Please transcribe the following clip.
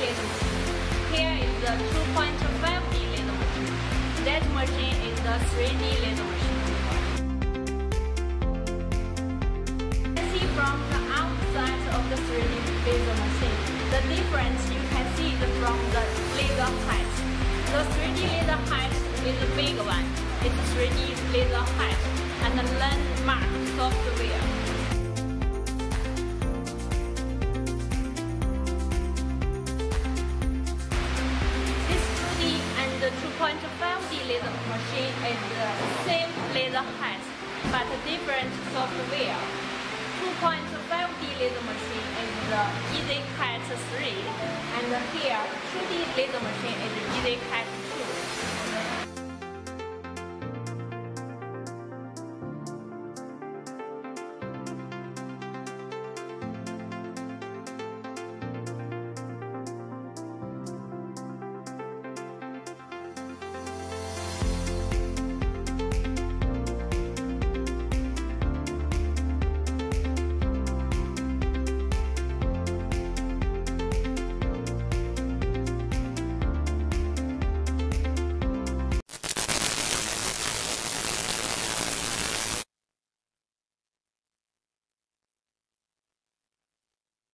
little machine. Here is the 2.5D laser machine. That machine is the 3D laser machine. You can see from the outside of the 3D laser machine. The difference you can see is from the laser height. The 3D laser height is the big one. It's 3D laser height and the landmark software. The 2.5D laser machine is the same laser height, but different software. 2.5D laser machine is the EasyCat 3, and here 2D laser machine is EasyCat